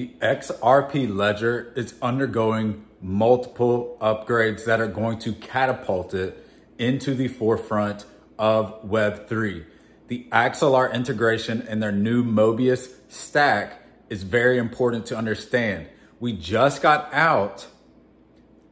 The XRP Ledger is undergoing multiple upgrades that are going to catapult it into the forefront of Web3. The Axelar integration and their new Mobius stack is very important to understand. We just got out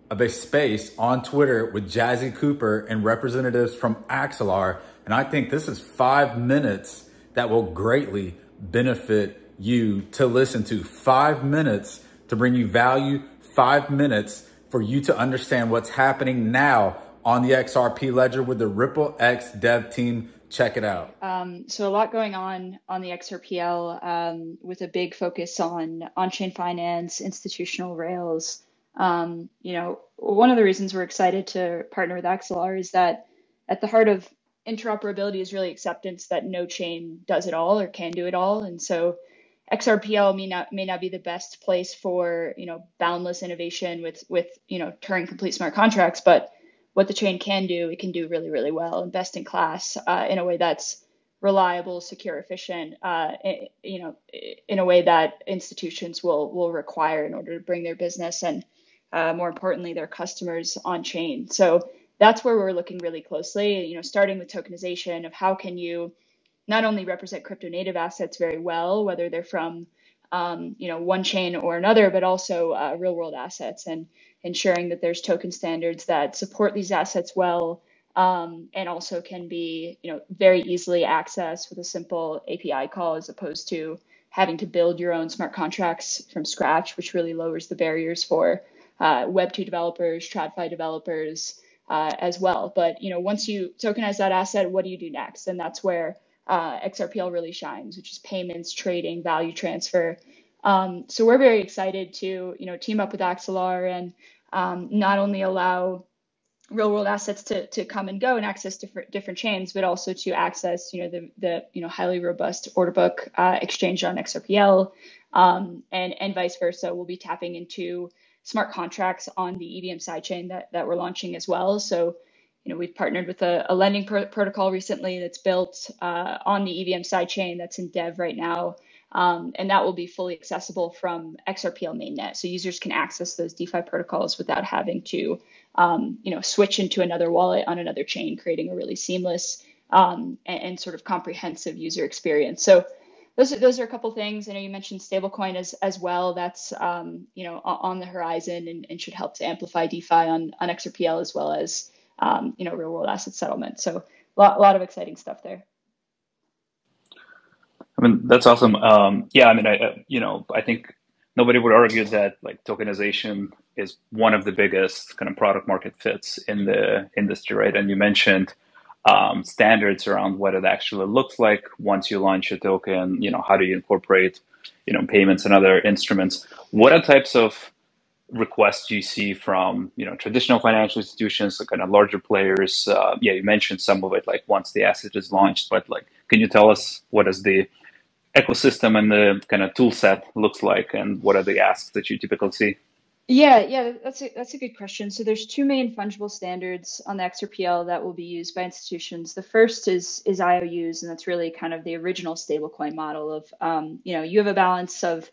of a space on Twitter with Jazzy Cooper and representatives from Axelar, and I think this is 5 minutes that will greatly benefit you to listen to. 5 minutes to bring you value, 5 minutes for you to understand what's happening now on the XRP Ledger with the Ripple X dev team. Check it out. So a lot going on the XRPL with a big focus on on-chain finance, institutional rails. You know, one of the reasons we're excited to partner with Axelar is that at the heart of interoperability is really acceptance that no chain does it all or can do it all. And so XRPL may not be the best place for, you know, boundless innovation with you know, Turing complete smart contracts, but what the chain can do, it can do really, really well and best in class in a way that's reliable, secure, efficient, you know, in a way that institutions will require in order to bring their business and more importantly, their customers on chain. So that's where we're looking really closely, you know, starting with tokenization of how can you not only represent crypto native assets very well, whether they're from, you know, one chain or another, but also real world assets and ensuring that there's token standards that support these assets well and also can be, you know, very easily accessed with a simple API call as opposed to having to build your own smart contracts from scratch, which really lowers the barriers for Web2 developers, TradFi developers as well. But, you know, once you tokenize that asset, what do you do next? And that's where XRPL really shines, which is payments, trading, value transfer. So we're very excited to, you know, team up with Axelar and not only allow real world assets to come and go and access different chains, but also to access, you know, the you know, highly robust order book exchange on XRPL and vice versa. We'll be tapping into smart contracts on the EVM sidechain that we're launching as well. So, you know, we've partnered with a lending protocol recently that's built on the EVM sidechain that's in dev right now. And that will be fully accessible from XRPL mainnet. So users can access those DeFi protocols without having to, you know, switch into another wallet on another chain, creating a really seamless and sort of comprehensive user experience. So those are a couple things. I know you mentioned stablecoin as well. That's, you know, on the horizon and should help to amplify DeFi on XRPL as well as, you know, real world asset settlement. So a lot of exciting stuff there. I mean, that's awesome. Yeah, I mean, you know, I think nobody would argue that like tokenization is one of the biggest kind of product market fits in the industry, right? And you mentioned standards around what it actually looks like once you launch a token, you know, how do you incorporate, you know, payments and other instruments? What are types of requests you see from, you know, traditional financial institutions, kind of larger players? Yeah, you mentioned some of it, like once the asset is launched, but like, can you tell us what is the ecosystem and the kind of tool set looks like, and what are the asks that you typically see? Yeah, that's a good question. So there's two main fungible standards on the XRPL that will be used by institutions. The first is IOUs, and that's really kind of the original stablecoin model of, you know, you have a balance of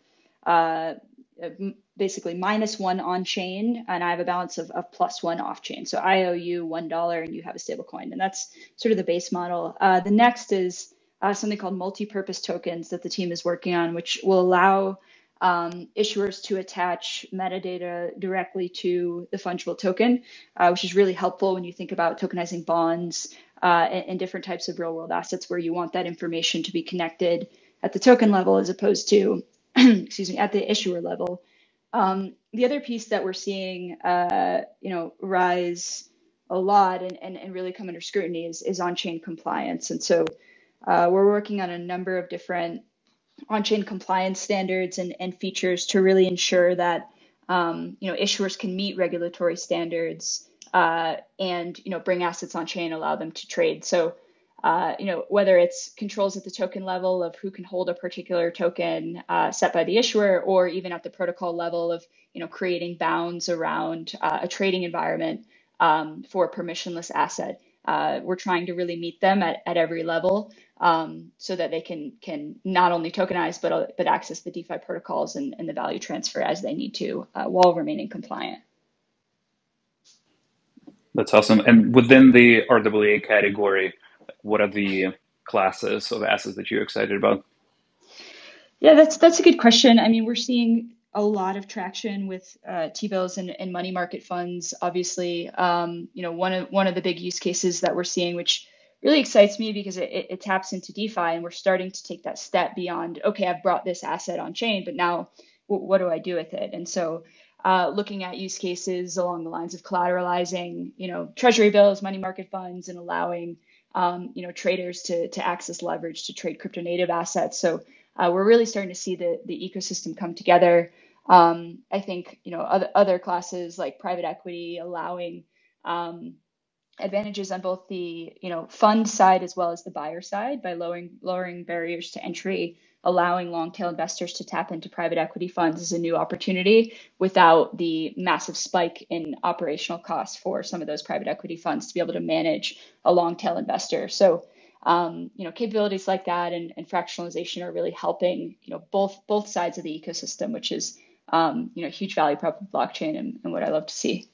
basically -1 on chain, and I have a balance of +1 off chain. So I owe you $1 and you have a stable coin. And that's sort of the base model. The next is something called multi-purpose tokens that the team is working on, which will allow issuers to attach metadata directly to the fungible token, which is really helpful when you think about tokenizing bonds and different types of real world assets where you want that information to be connected at the token level as opposed to, excuse me, at the issuer level. The other piece that we're seeing, you know, rise a lot and really come under scrutiny is on-chain compliance. And so we're working on a number of different on-chain compliance standards and features to really ensure that, you know, issuers can meet regulatory standards and, you know, bring assets on-chain, allow them to trade. So, you know, whether it's controls at the token level of who can hold a particular token set by the issuer, or even at the protocol level of, you know, creating bounds around a trading environment for a permissionless asset. We're trying to really meet them at every level, so that they can not only tokenize, but access the DeFi protocols and the value transfer as they need to, while remaining compliant. That's awesome. And within the RWA category, what are the classes of assets that you're excited about? Yeah, that's a good question. I mean, we're seeing a lot of traction with T-bills and money market funds. Obviously, you know, one of the big use cases that we're seeing, which really excites me because it taps into DeFi, and we're starting to take that step beyond, okay, I've brought this asset on chain, but now what do I do with it? And so looking at use cases along the lines of collateralizing, you know, treasury bills, money market funds, and allowing, you know, traders to access leverage to trade crypto native assets. So we're really starting to see the ecosystem come together. I think, you know, other classes like private equity allowing advantages on both the, you know, fund side as well as the buyer side by lowering barriers to entry, allowing long tail investors to tap into private equity funds as a new opportunity without the massive spike in operational costs for some of those private equity funds to be able to manage a long tail investor. So, you know, capabilities like that and fractionalization are really helping, you know, both sides of the ecosystem, which is, you know, huge value prop of blockchain and what I love to see.